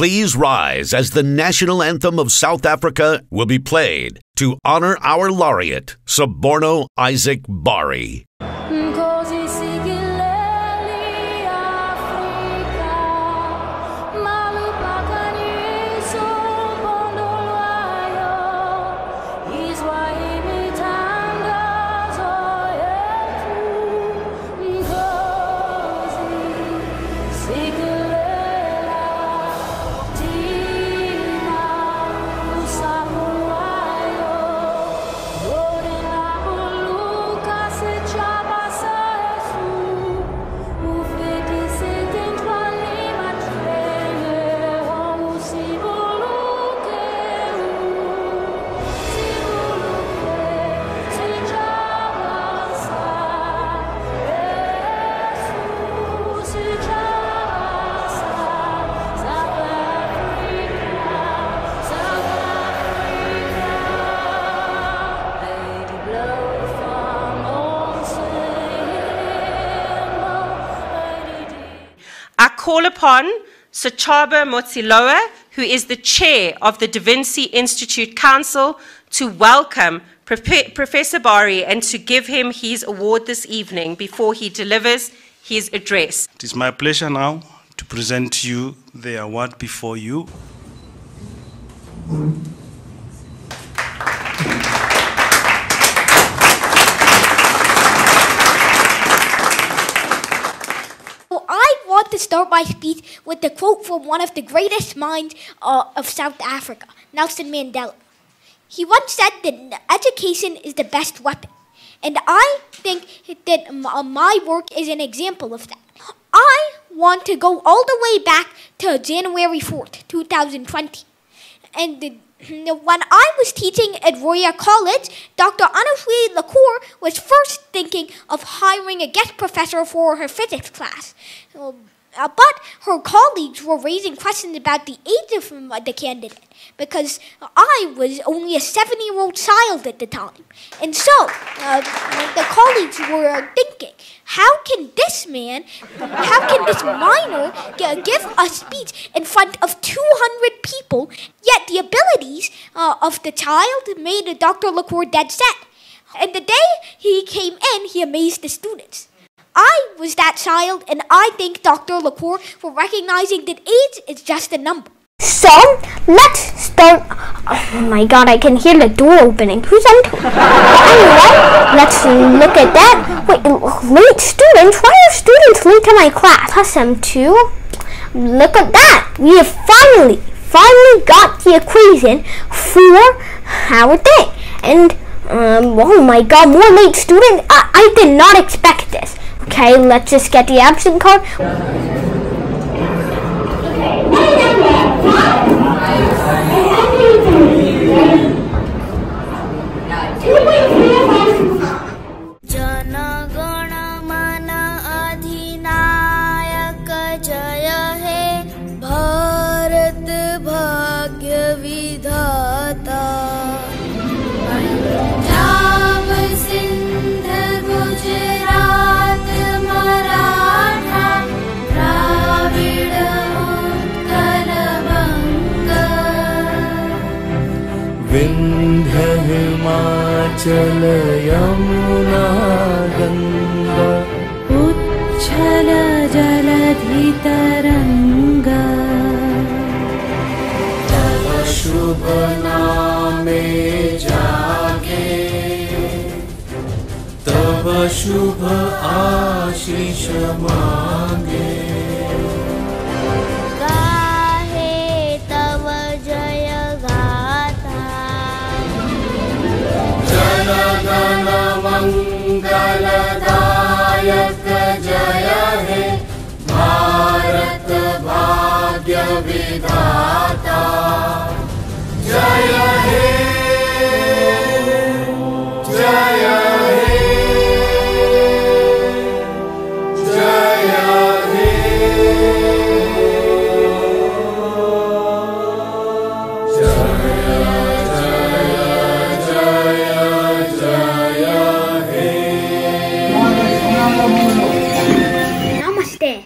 Please rise as the national anthem of South Africa will be played to honor our laureate, Soborno Isaac Bari. Call upon Sir Chaba Motiloa, who is the chair of the Da Vinci Institute Council, to welcome Professor Bari and to give him his award this evening before he delivers his address. It is my pleasure now to present to you the award before you. To start my speech with the quote from one of the greatest minds of South Africa, Nelson Mandela. He once said that education is the best weapon, and I think that my work is an example of that. I want to go all the way back to January 4th, 2020, and when I was teaching at Royal College, Dr. Anoufri Lacour was first thinking of hiring a guest professor for her physics class. But her colleagues were raising questions about the age of the candidate because I was only a 7-year-old child at the time. And so the colleagues were thinking, how can this minor give a speech in front of 200 people, yet the abilities of the child made Dr. Lacour dead set. And the day he came in, he amazed the students. I was that child, and I thank Dr. Lacour for recognizing that age is just a number. So, let's start. Oh my god, I can hear the door opening. Who's on top? Anyway, let's look at that. Wait, late students? Why are students late to my class? Plus M2. Look at that. We have finally got the equation for our day. And, oh my god, more late students? I did not expect this. Okay, let's just get the absent card. Himachal Yamuna Ganga उच्छल जलधि तरंगा तव शुभ नामे जागे तव शुभ आशीष मांगे मंगलदायक जय हे भारत भाग्य विधाता